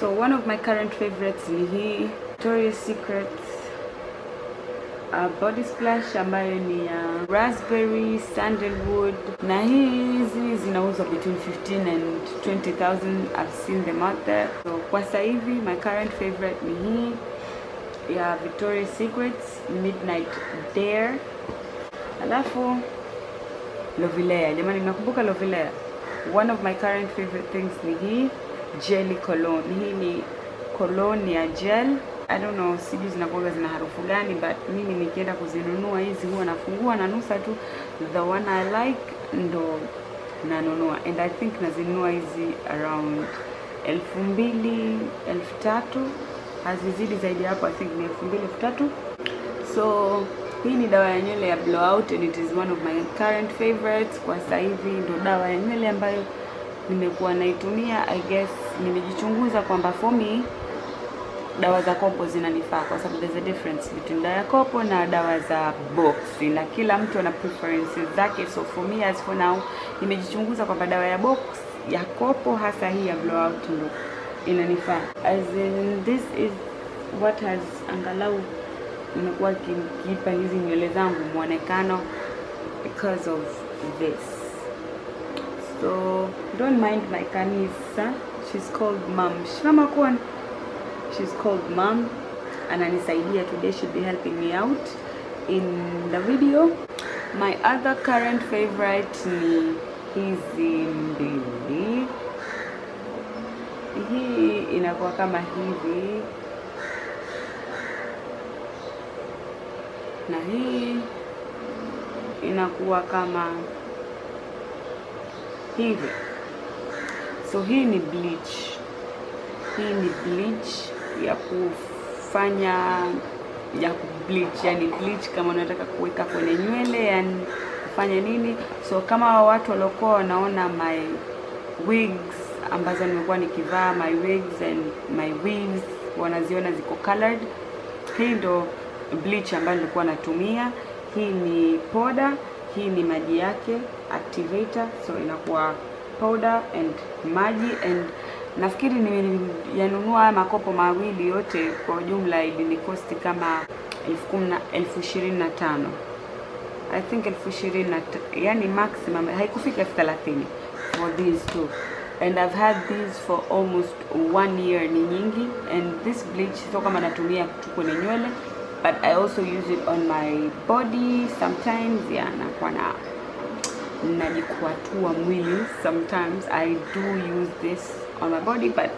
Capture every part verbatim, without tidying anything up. So one of my current favorites is hii Victoria's Secrets uh, body splash ambayo ni uh, raspberry, sandalwood, na hizi zinauzwa between fifteen and twenty thousand. I've seen them out there. So kwa sasa hivi my current favorite ni hii ya Victoria's Secrets Midnight Dare. Alafu Lovilea, jamani mnakumbuka Lovilea? One of my current favorite things ni hii jelly cologne. Hii ni cologne ya gel. I don't know sijui zinakuwa zina harufu gani, but mimi nikienda kuzinunua hizi huwa nafungua na nusa tu the one I like ndo nanunua, and I think nazinunua hizi around elfu mbili elfu tatu. Hazizidi zaidi hapo, I think ni elfu mbili elfu tatu. So hii ni dawa ya nywele ya blowout, and it is one of my current favorites. Kwa sasa hivi ndo dawa ya nywele ambayo nimekuwa naitumia. I guess nimejichunguza kwamba for me dawa za kopo zinanifaa, kwa sababu there's a difference between dawa ya kopo na dawa za box, na kila mtu ana preferences zake. So for me as for now nimejichunguza kwamba dawa ya box ya kopo, hasa hii ya blowout, ndo inanifaa. As in this is what has angalau nimekuwa kipa hizi nywele zangu muonekano because of this. So don't mind my kanisa. She's called Mom. Shama Kwan. She's called Mom. Ananisaidia today. She'll be helping me out in the video. My other current favorite ni hizi mbili. Hii inakuwa kama hivi. Na hii inakuwa kama hivi. So hii ni bleach. Hii ni bleach ya kufanya ya kubleach, yani bleach kama unataka kuweka kwenye nywele, yani kufanya nini. So kama watu waliokuwa wanaona my wigs ambazo nimekuwa nikivaa, my wigs and my weaves, wanaziona ziko colored, hii ndo bleach ambayo nilikuwa natumia. Hii ni powder, hii ni maji yake activator, so inakuwa powder and maji. And nafikiri niliyanunua makopo mawili yote kwa jumla ilikosti kama elfu kumi na elfu ishirini na tano. I think elfu ishirini, yani maximum haikufika elfu thelathini for these two. And I've had these for almost one year, ni nyingi. And this bleach sio kama natumia kutuko na nywele, but I also use it on my body sometimes. Yeah, nakuwa na najikwatua mwili sometimes. I do use this on my body, but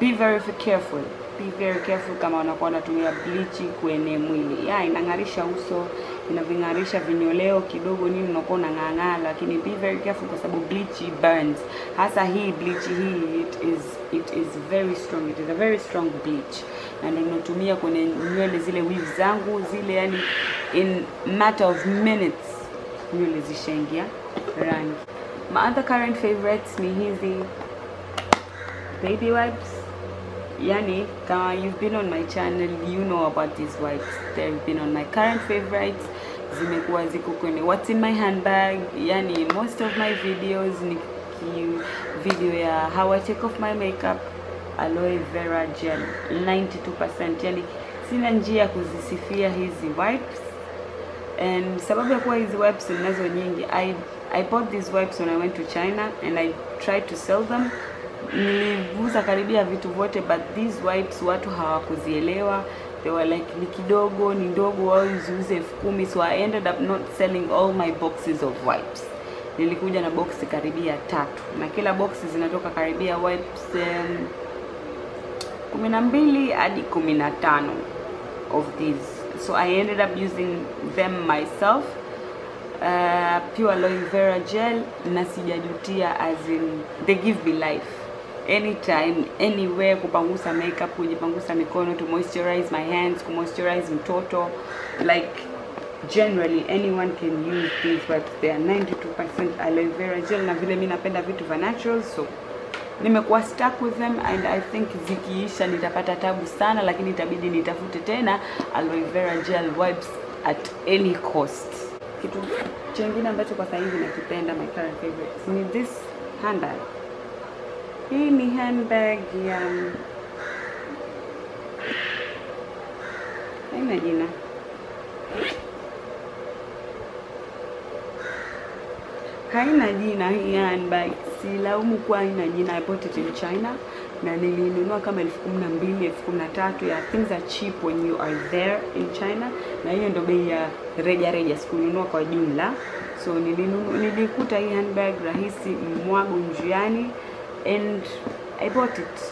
be very careful. Be very careful kama unakuwa unatumia bleach kwenye mwili. Yeah, inangarisha uso, inavingarisha vinyoleo kidogo nini, unakuwa unang'aa, lakini be very careful kwa sababu bleach burns. Hasa hii bleach hii, it is it is very strong. It is a very strong bleach. Na ninatumia kwenye nywele zile weave zangu zile, yani in matter of minutes nywele zishaingia rangi. My other current favorites ni hizi baby wipes. Yani, kama you've been on my channel, you know about these wipes. They've been on my current favorites. Zimekuwa ziko kwenye what's in my handbag. Yani, most of my videos ni video ya how I take off my makeup, aloe vera gel ninety-two percent. Yani, sina njia kuzisifia hizi wipes. And sababu ya kuwa hizi wipes ninazo nyingi, I, I bought these wipes when I went to China and I tried to sell them. Nilivuza karibia vitu vyote, but these wipes watu hawakuzielewa. They were like ni kidogo, ni ndogo, au uziuze elfu kumi. So I ended up not selling all my boxes of wipes. Nilikuja na boxi karibia tatu, na kila boxi zinatoka karibia wipes um, kumi na mbili hadi kumi na tano of these. So I ended up using them myself. Uh, pure aloe vera gel, na sijajutia, as in they give me life. Anytime, anywhere, kupangusa makeup, kujipangusa mikono, to moisturize my hands, to moisturize mtoto. Like, generally, anyone can use these wipes. They are ninety-two percent aloe vera gel, na vile mimi napenda vitu vya natural, so nimekuwa stuck with them. And I think zikiisha nitapata tabu sana, lakini itabidi nitafute tena aloe vera gel wipes at any cost. Kitu chengine ambacho kwa sasa hivi nakipenda, my current favorites, ni this handbag. Hii ni handbag ya haina jina. Haina jina hii handbag. Silaumu kwa haina jina. I bought it in China. Na nilinunua kama elfu kumi na mbili, elfu kumi na tatu. Yeah, things are cheap when you are there in China. Na hiyo ndo bei ya reja reja. Sikununua kwa jumla. So nilinunua, nilikuta hii handbag rahisi mwago njiani. And I bought it.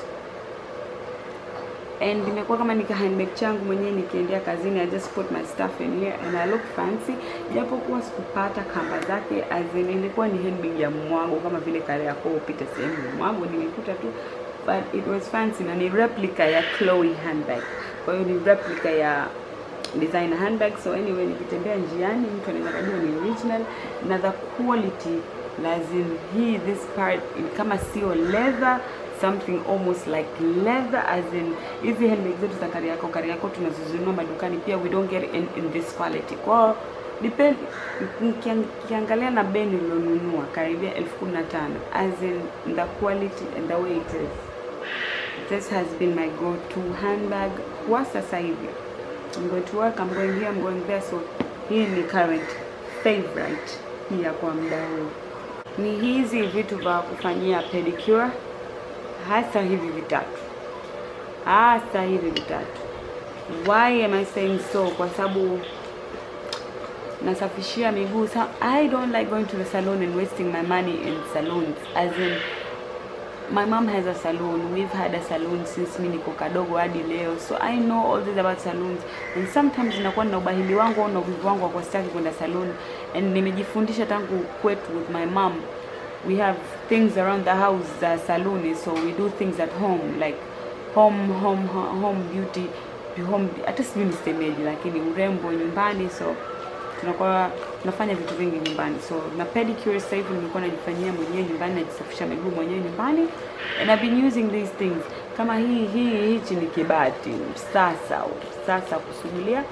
And nimekuwa kama nika handbag changu mwenyewe nikiendea kazini. I just put my stuff in here and I look fancy. Japo kuwa sikupata kamba zake, as in ilikuwa ni handbag ya mwango kama vile kale yako upita sehemu ya mwango nilikuta tu, but it was fancy na ni replica ya Chloe handbag. Kwa hiyo ni replica ya designer handbag. So anyway, nikitembea njiani mtu anaweza kujua ni original na the quality lazim hii, this part kama sio leather, something almost like leather, as in hizi handbags zetu za Kariakoo Kariakoo tunazizinunua madukani pia, we don't get in, in this quality. Kwa depend ukiangalia na bei nilonunua karibia elfu kumi na tano, as in the quality and the way it is. This has been my go to handbag kwa sasa hivi. I'm going to work, I'm going here, I'm going there, so hii ni current favorite ya kwa mdao. Ni hizi vitu vya kufanyia pedicure, hasa hivi vitatu. Hasa hivi vitatu. Why am I saying so? Kwa sababu nasafishia miguu. So I don't like going to the salon and wasting my money in salons. As in, my mom has a salon. We've had a salon since mimi niko kadogo hadi leo. So I know all this about salons. And sometimes ninakuwa na ubahili wangu au na uvivu wangu kwa sitaki kwenda salon. And nimejifundisha tangu kwetu with my mom. We have things around the house, the salon is, so we do things at home, like home home home beauty, home at least mimi sisemeje lakini urembo nyumbani, so tunakuwa tunafanya vitu vingi nyumbani. So na pedicure sasa hivi nilikuwa najifanyia mwenyewe nyumbani na kusafisha miguu mwenyewe nyumbani, and I've been using these things. Kama hii hii hichi ni kibati sasa sasa kusugulia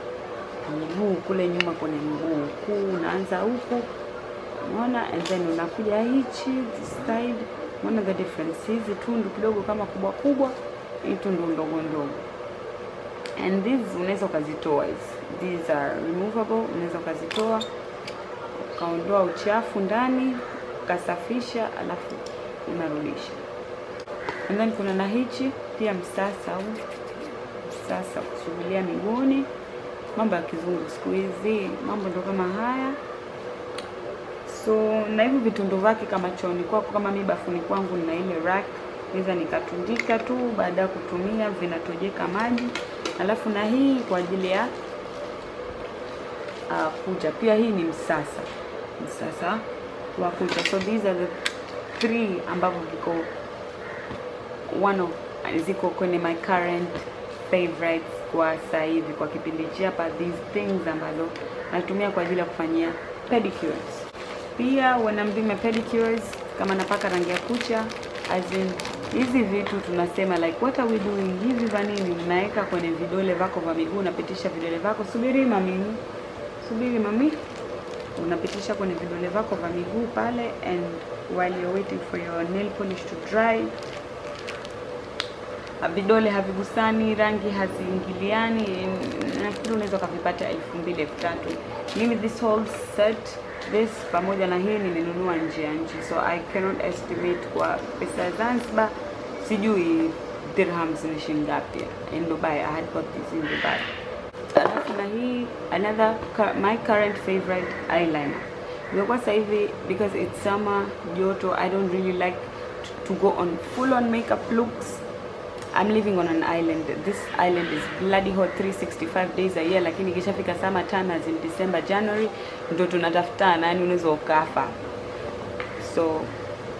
mguu kule nyuma kwenye mguu kuu unaanza huko unaona, and then unakuja hichi this side. One of the differences, tundu kidogo kama kubwa kubwa, hii tundu ndogo ndogo. And these unaweza kazitoa, these are removable, unaweza kazitoa ukaondoa uchafu ndani ukasafisha alafu unarudisha. And then kuna na hichi pia msasa huu msasa kusugulia miguuni. Mambo ya kizungu siku hizi, mambo ndo kama haya. So na hivi vitundo vake kama choni kwako, kama mimi bafuni kwangu na ile rack niweza nikatundika tu, baada ya kutumia vinatojeka maji. Alafu na hii kwa ajili ya uh, kucha pia, hii ni msasa msasa wa kucha. So these are the three ambavyo viko one of ziko kwenye my current favorites kwa sasa hivi kwa kipindi hiki hapa, these things ambazo natumia kwa ajili ya kufanyia pedicures. Pia when I'm doing my pedicures, kama napaka rangi ya kucha, as in hizi vitu tunasema like what are we doing, hizi vanini mnaeka kwenye vidole vako vya miguu, unapitisha vidole vako, subiri mami subiri mami unapitisha kwenye vidole vako vya miguu pale, and while you're waiting for your nail polish to dry, vidole havigusani, rangi haziingiliani. Nafikiri unaweza kuvipata elfu mbili, elfu tatu. Mimi this whole set, this pamoja na hii nilinunua nje ya nchi, so I cannot estimate kwa pesa Zanzibar, sijui dirhams ni shilingi ngapi in Dubai. I had bought this in Dubai. Alafu na hii another my current favorite eyeliner. Nimekuwa sasa hivi because it's summer, joto, I don't really like to go on full on makeup looks. I'm living on an island. This island is bloody hot three hundred sixty-five days a year. Lakini kishafika summertime as in December, January, ndo tunatafuta nani unaweza ukafa. So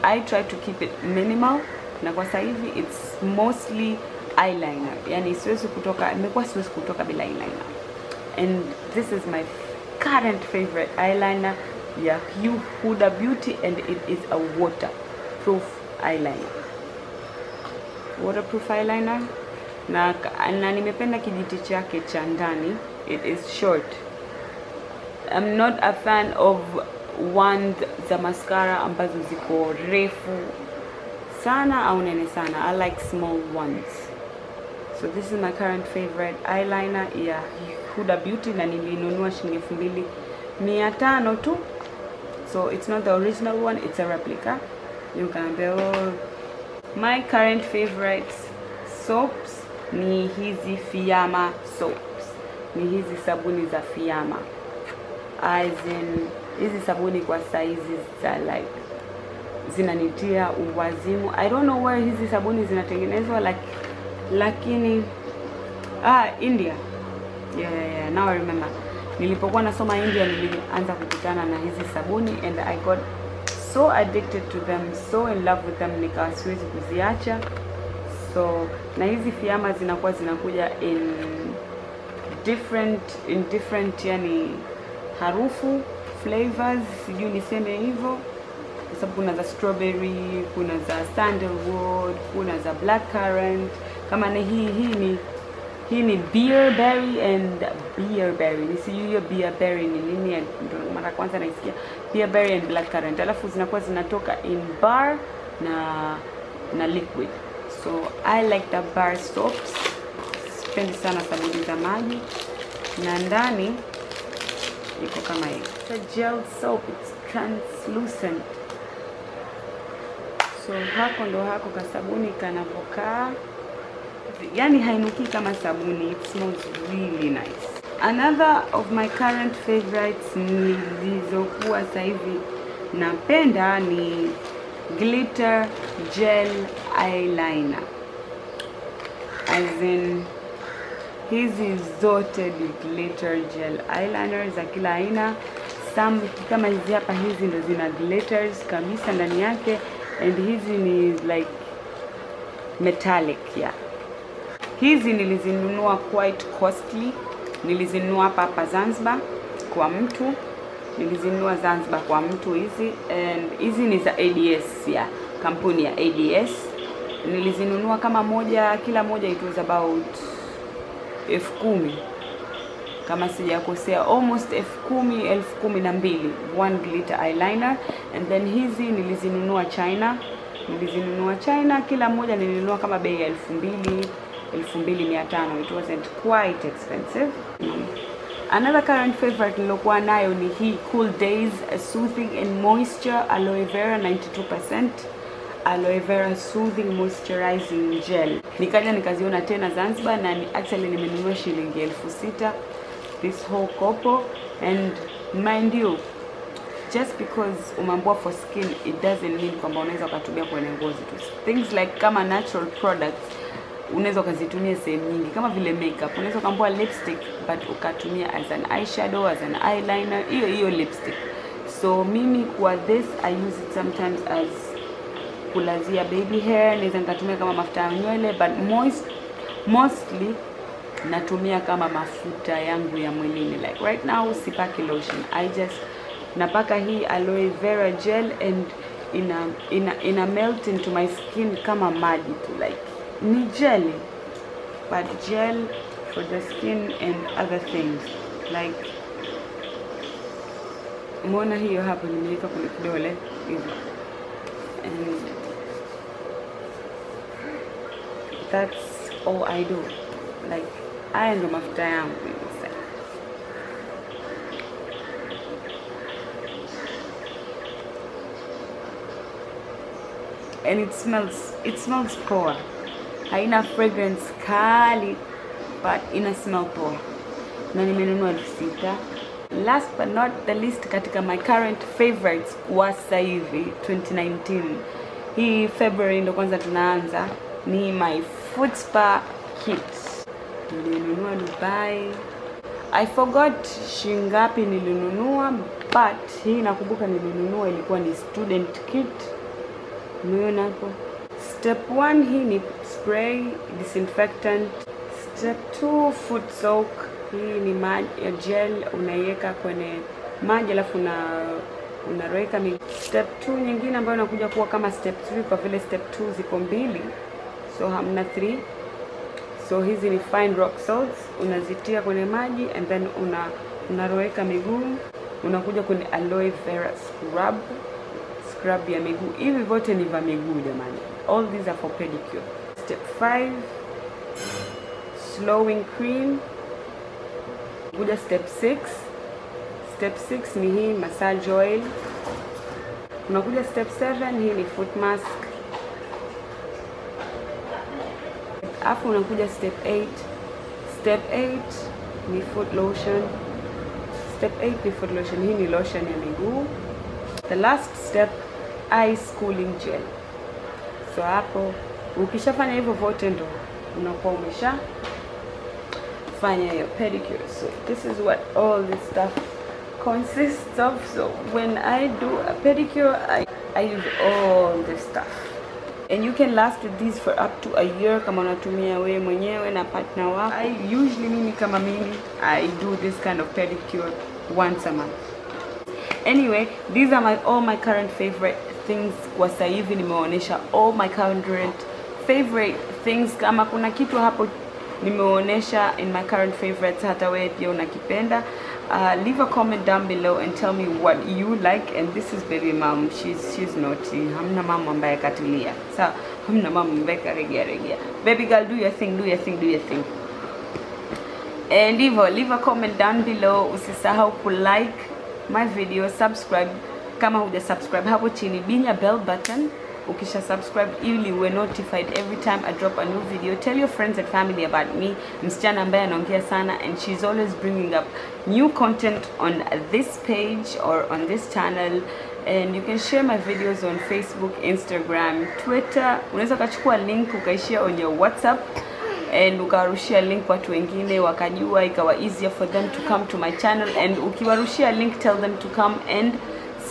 I try to keep it minimal. Na kwa sasa hivi it's mostly eyeliner. Yani siwezi kutoka, nimekuwa siwezi kutoka bila eyeliner. And this is my current favorite eyeliner ya Huda Beauty, and it is a waterproof eyeliner. Waterproof eyeliner na, na nimependa kijiti chake cha ndani. It is short. I'm not a fan of one za mascara ambazo ziko refu. sana au nene sana. I like small ones. So this is my current favorite eyeliner ya Huda Beauty na nilinunua shilingi elfu mbili mia tano tu. So it's not the original one, it's a replica. You can build. My current favorite soaps ni hizi Fiama soaps. Ni hizi sabuni za Fiama. As in, hizi sabuni kwa sizes za like zinanitia uwazimu. I don't know where hizi sabuni zinatengenezwa like lakini ah India. Yeah, yeah, yeah. Now I remember. Nilipokuwa nasoma India nilianza kukutana na hizi sabuni and I got so addicted to them, so in love with them, nika siwezi kuziacha. So na hizi Fiama zinakuwa zinakuja in different in different yani harufu, flavors, sijui niseme hivyo. Kwa sababu kuna za strawberry, kuna za sandalwood, kuna za blackcurrant. Kama ni hii hii ni hii ni beerberry and beerberry. Ni si hiyo beerberry ni nini? Ndio mara kwanza naisikia. Beerberry and blackcurrant. Alafu zinakuwa zinatoka in bar na na liquid. So I like the bar soaps. Sipendi sana sabuni za maji. Na ndani iko kama hii. The gel soap, it's translucent. So hako ndo hako kasabuni kanapokaa. Yani hainuki kama sabuni. It smells really nice. Another of my current favorites nilizokuwa sasa hivi napenda ni glitter gel eyeliner. As in, hizi zote ni glitter gel eyeliners za kila aina. Some kama hizi hapa, hizi ndo zina glitters kabisa ndani yake. And hizi ni like metallic, yeah. Hizi nilizinunua quite costly. Nilizinunua hapa Zanzibar kwa mtu. Nilizinunua Zanzibar kwa mtu hizi. And hizi ni za A D S, yeah. Kampuni ya A D S. Nilizinunua kama moja, kila moja it was about elfu kumi. Kama sijakosea, almost elfu kumi, elfu kumi na mbili, one glitter eyeliner. And then hizi nilizinunua China. Nilizinunua China, kila moja nilinunua kama bei ya elfu mbili. elfu mbili mia tano. It wasn't quite expensive. Another current favorite nilokuwa nayo ni hii Cool Days Soothing and Moisture Aloe Vera ninety-two percent Aloe Vera Soothing Moisturizing Gel. Nikaja nikaziona tena Zanzibar na actually nimenunua shilingi elfu sita this whole kopo. And mind you, just because umeambiwa for skin it doesn't mean kwamba unaweza ukatumia kwenye ngozi tu. Things like kama natural products unaweza ukazitumia sehemu nyingi kama vile makeup. Unaweza ukaambiwa lipstick but ukatumia as an eyeshadow, as an eyeliner, hiyo hiyo lipstick. So mimi kwa this I use it sometimes as kulazia baby hair, naweza nikatumia kama mafuta ya nywele but most mostly natumia kama mafuta yangu ya mwilini. Like right now sipaki lotion. I just napaka hii aloe vera gel and ina ina ina melt into my skin kama maji tu like ni jelly, but gel for the skin and other things like mona hiyo hapo nimeweka kwenye kidole hivi and that's all I do. Like I ndo mafuta yangu. And it smells it smells poor. Haina fragrance kali but ina smell poor. Na nimenunua elfu sita. Last but not the least katika my current favorites kwa sasa hivi twenty nineteen. Hii February ndo kwanza tunaanza ni my foot spa kits. Nilinunua Dubai. I forgot shingapi nilinunua but hii nakumbuka nilinunua ilikuwa ni student kit. Umeona hapo? Step one hii ni spray disinfectant. Step two foot soak. Hii ni maji ya gel unaiweka kwenye maji alafu na unaweka mimi. Step two nyingine ambayo inakuja kuwa kama step three kwa vile step two ziko mbili. So hamna three. So hizi ni fine rock salts unazitia kwenye maji and then una unaweka miguu. Unakuja kwenye aloe vera scrub. scrub ya miguu. Hivi vote ni vya miguu jamani. All these are for pedicure. Step five, slowing cream. Kuja step six. Step six ni hii massage oil. Unakuja step seven, hii ni foot mask. Afu unakuja step eight. Step eight ni foot lotion. Step eight ni foot lotion. Hii ni lotion ya miguu. The last step, ice cooling gel. So hapo ukishafanya hivyo vote ndo unakuwa umesha fanya your pedicure. So this is what all this stuff consists of. So when I do a pedicure, I, I use all this stuff. And you can last with these for up to a year kama unatumia wewe mwenyewe na partner wako. I usually mimi kama mimi I do this kind of pedicure once a month. Anyway, these are my all my current favorite things. Kwa sasa hivi nimeonesha all my current favorite things. Kama kuna kitu hapo nimeonesha in my current favorites hata wewe pia unakipenda, uh, leave a comment down below and tell me what you like. And this is baby mom, she's she's naughty. Hamna mama ambaye katulia, so hamna mama ambaye karegea regea. Baby girl, do your thing, do your thing, do your thing. And hivyo leave a comment down below. Usisahau ku like my video, subscribe kama huja subscribe, hapo chini binya bell button. Ukisha subscribe ili uwe notified every time I drop a new video. Tell your friends and family about me. Msichana ambaye anaongea sana, and she's always bringing up new content on this page or on this channel. And you can share my videos on Facebook, Instagram, Twitter. Unaweza kuchukua link ukaishia on your WhatsApp and ukarushia link watu wengine wakajua, ikawa easier for them to come to my channel. And ukiwarushia link, tell them to come and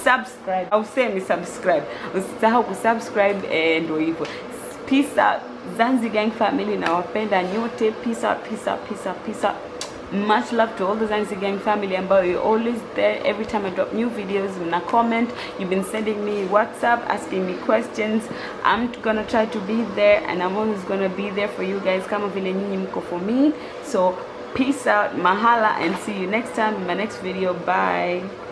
subscribe. I'll say me subscribe. Usisahau kusubscribe eh ndio hivyo. Peace out Zanzi gang family, na wapenda nyote. Peace out, peace out, peace out, peace out. Much love to all the Zanzi gang family ambao you always there every time I drop new videos. Mna comment, you've been sending me WhatsApp asking me questions. I'm gonna try to be there, and I'm always gonna be there for you guys kama vile nyinyi mko for me. So peace out, mahala, and see you next time in my next video. Bye.